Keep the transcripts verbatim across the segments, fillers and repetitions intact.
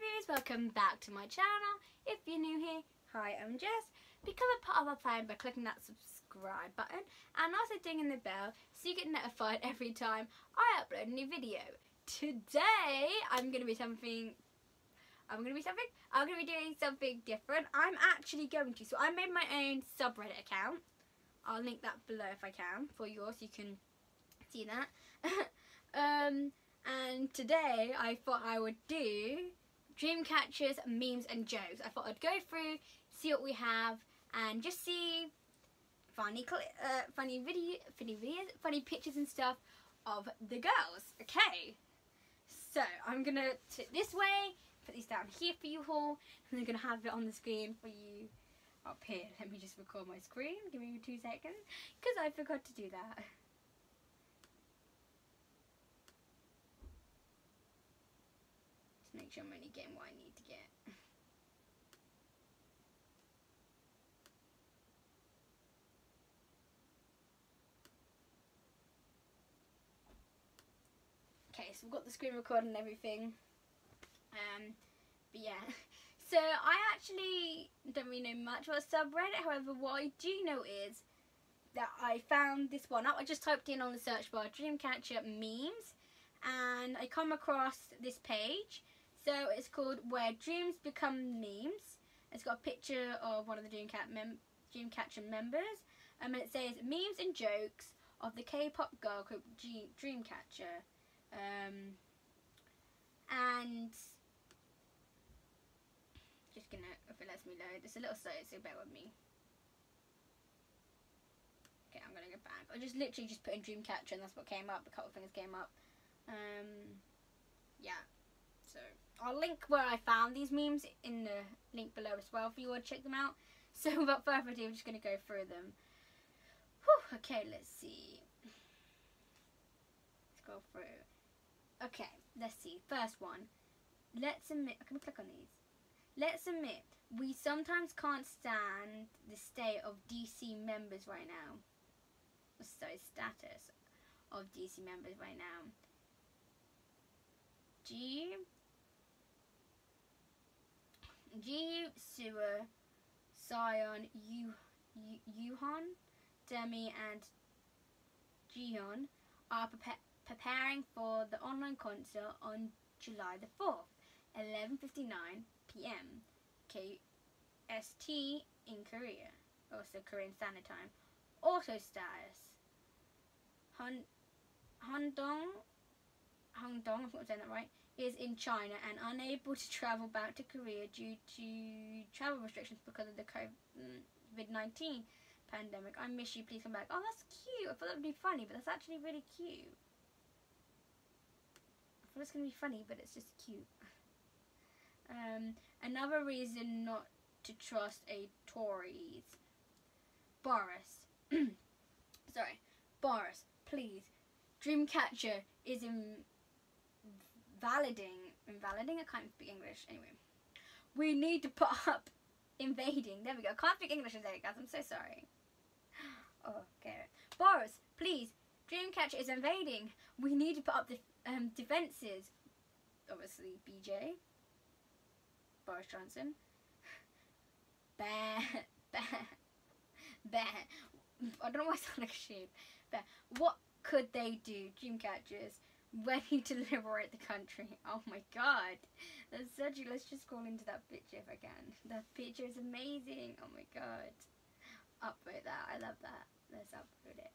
babies, welcome back to my channel. If you're new here, hi, I'm Jess. Become a part of our family by clicking that subscribe button and also dinging the bell so you get notified every time I upload a new video. Today I'm gonna be something I'm gonna be something I'm gonna be doing something different. I'm actually going to so I made my own subreddit account. I'll link that below if I can for yours so you can see that. um And today I thought I would do Dreamcatchers, memes and jokes. I thought I'd go through, see what we have, and just see funny, uh, funny video, funny videos, funny pictures and stuff of the girls. Okay, so I'm gonna tip this way, put these down here for you all, and I'm gonna have it on the screen for you up here. Let me just record my screen. Give me two seconds, because I forgot to do that. Make sure I'm only getting what I need to get. Okay, so we've got the screen recorded and everything. Um, but yeah. So I actually don't really know much about subreddit. However, what I do know is that I found this one up. I just typed in on the search bar Dreamcatcher memes, and I come across this page. So it's called Where Dreams Become Memes. It's got a picture of one of the Dreamcat mem Dreamcatcher members. Um, and it says, memes and jokes of the K-pop girl group G Dreamcatcher. Um, and just gonna, if it lets me load, it's a little slow, so bear with me. Okay, I'm gonna go back. I just literally just put in Dreamcatcher and that's what came up. A couple of things came up. Um, yeah. So I'll link where I found these memes in the link below as well for you all to check them out. So without further ado, I'm just going to go through them. Whew, okay, let's see. Let's go through. Okay, let's see. First one. Let's admit, can we click on these? Let's admit, we sometimes can't stand the state of D C members right now. Sorry, status of D C members right now. JiU, JiU, SuA, SiYeon, Yoo, Yoohyeon, Dami, and JiHyeon are pre preparing for the online concert on July the fourth, eleven fifty-nine p m K S T in Korea, also Korean Standard Time. Also status Handong, Handong, I'm not saying that right, is in China and unable to travel back to Korea due to travel restrictions because of the COVID nineteen pandemic. I miss you, please come back. Oh, that's cute. I thought that would be funny, but that's actually really cute. I thought it's going to be funny, but it's just cute. Um, another reason not to trust a Tories. Boris. Sorry. Boris, please. Dreamcatcher is in... Invalidating, invalidating, I can't speak English, anyway. We need to put up invading, there we go, I can't speak English today guys, I'm so sorry. Oh, okay. Boris, please, Dreamcatcher is invading, we need to put up the um, defences. Obviously, B J, Boris Johnson. Bear, bear, bear, I don't know why I sound like a sheep. Bear. What could they do, Dreamcatchers? Ready to liberate the country. Oh my god, that's such a, let's just scroll into that picture if I can. That picture is amazing. Oh my god, upload that, I love that. Let's upload it.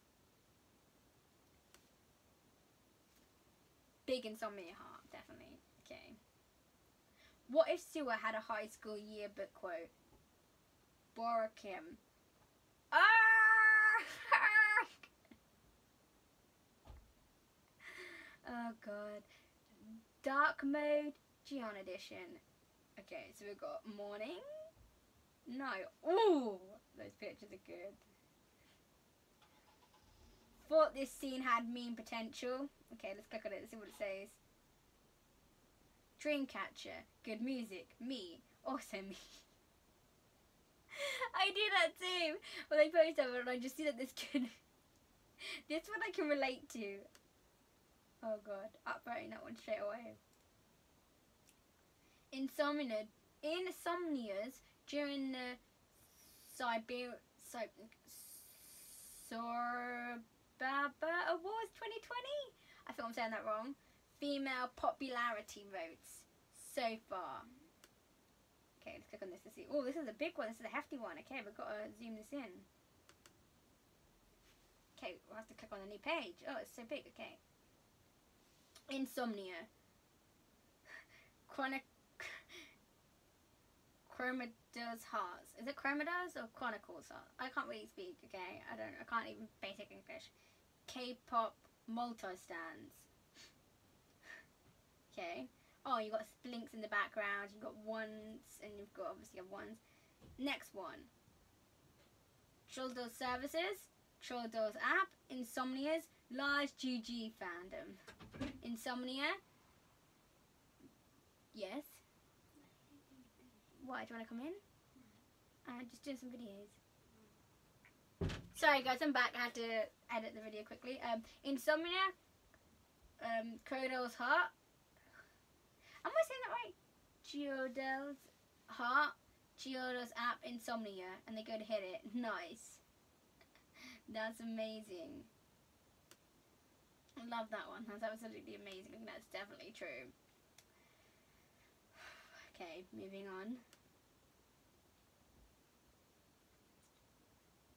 Big Insomnia heart, definitely. Okay, what if SuA had a high school yearbook quote? Bora Kim. Ah! Oh god. Dark mode Gion edition. Okay, so we've got morning. No. Ooh, those pictures are good. Thought this scene had meme potential. Okay, let's click on it and see what it says. Dreamcatcher. Good music. Me. Also me. I do that too. When I post over and I just see that this kid. This one I can relate to. Oh god, upvoting that one straight away. insomnia, insomnias during the Siberia, Sib Soribada Awards twenty twenty. I think I'm saying that wrong. Female popularity votes so far. Okay, let's click on this to see. Oh, this is a big one. This is a hefty one. Okay, we've got to zoom this in. Okay, we'll have to click on a new page. Oh, it's so big. Okay. Insomnia. Chronic. Chromidas Hearts. Is it Chromidas or Chronicles Hearts? I can't really speak, okay? I don't I can't even basic English. K-pop multi-stands. Okay. Oh, you've got Splinks in the background, you've got ones, and you've got obviously have ones. Next one. Children's Services, Children's App, Insomnia's, Large G G Fandom. Insomnia. Yes. What, do you want to come in? I'm just doing some videos. Sorry guys, I'm back. I had to edit the video quickly. Um, Insomnia, um, Crodell's Heart. Am I saying that right? Geodel's Heart, Geodel's App, Insomnia, and they go to hit it. Nice. That's amazing. I love that one. That's absolutely amazing. I think that's definitely true. Okay, moving on.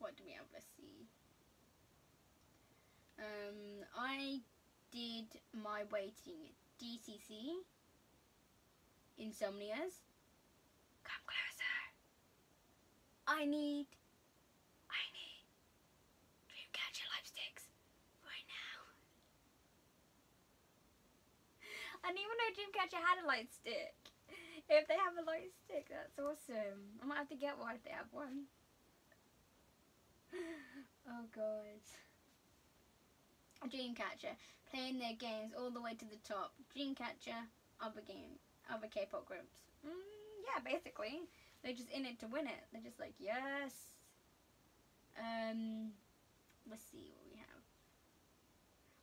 What do we have? Let's see. Um, I did my waiting. D C C. Insomnias. Come closer. I need. I need. Dreamcatcher lipsticks. Right now. I didn't even know Dreamcatcher had a light stick. If they have a light stick, that's awesome. I might have to get one if they have one. Oh god. Dreamcatcher. Playing their games all the way to the top. Dreamcatcher, other game, other K-pop groups. Mm, yeah, basically. They're just in it to win it. They're just like, yes. Um, let's see what we have.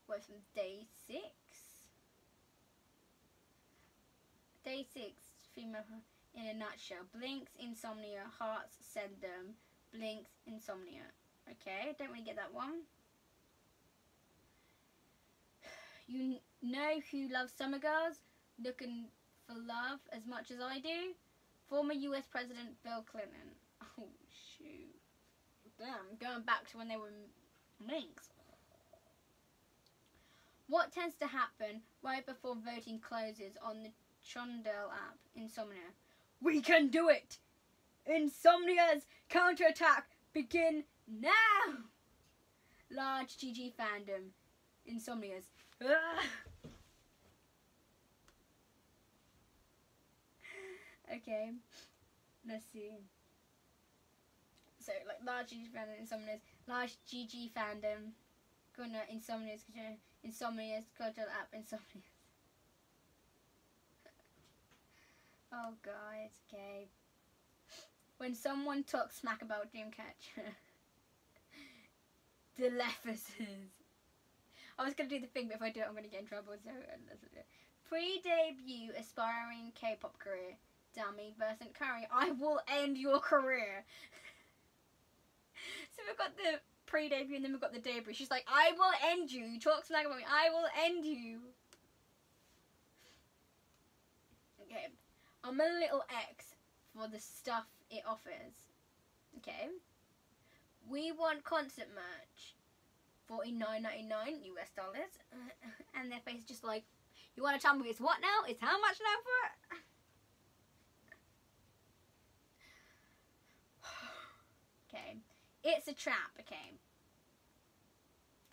What's from Day Six? Day Six. Female in a nutshell. Blinks, Insomnia, Hearts, Send Them, Blinks, Insomnia. Okay, don't really get that one. You know who loves summer girls? Looking for love as much as I do? Former U S President Bill Clinton. Oh, shoot. Damn, going back to when they were minks. What tends to happen right before voting closes on the Chondel app, Insomnia. We can do it! Insomnia's counterattack begin now! Large G G fandom, Insomnia's. Ugh. Okay, let's see. So, like, large G G fandom, Insomnia's. Large G G fandom, gonna Insomnia's, Insomnia's, Chondel app, Insomnia. Oh guys, okay. When someone talks smack about Dreamcatcher, the Lefferses. I was gonna do the thing, but if I do it, I'm gonna get in trouble. So let's do it. Pre-debut aspiring K-pop career. Dami versus Curry. I will end your career. So we've got the pre-debut, and then we've got the debut. She's like, I will end you. You talk smack about me. I will end you. Okay. I'm a little ex for the stuff it offers. Okay. We want concert merch. forty-nine ninety-nine U S dollars. And their face is just like, you want to tell me it's what now? It's how much now for it? Okay. It's a trap. Okay.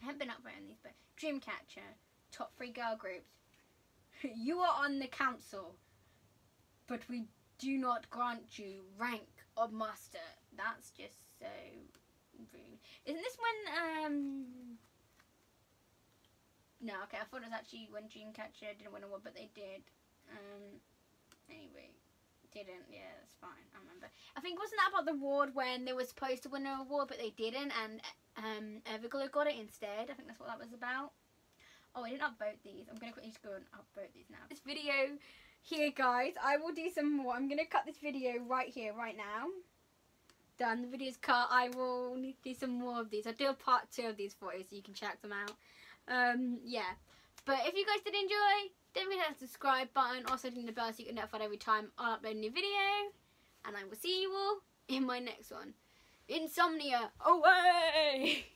I haven't been up on these, but Dreamcatcher. Top three girl groups. You are on the council. But we do not grant you rank of master. That's just so rude. Isn't this when, um... no, okay, I thought it was actually when Dreamcatcher didn't win a award, but they did. Um, anyway, didn't, yeah, that's fine, I remember. I think, wasn't that about the award when they were supposed to win an award, but they didn't, and um, Everglow got it instead? I think that's what that was about. Oh, I didn't upvote these. I'm going to quickly just go and upvote these now. This video Here guys, I will do some more. I'm gonna cut this video right here, right now. Done, the video's cut. I will need to do some more of these. I'll do a part two of these for you so you can check them out. Um, yeah. But if you guys did enjoy, don't forget to hit the subscribe button. Also ding the bell so you get notified every time I upload a new video. And I will see you all in my next one. Insomnia away!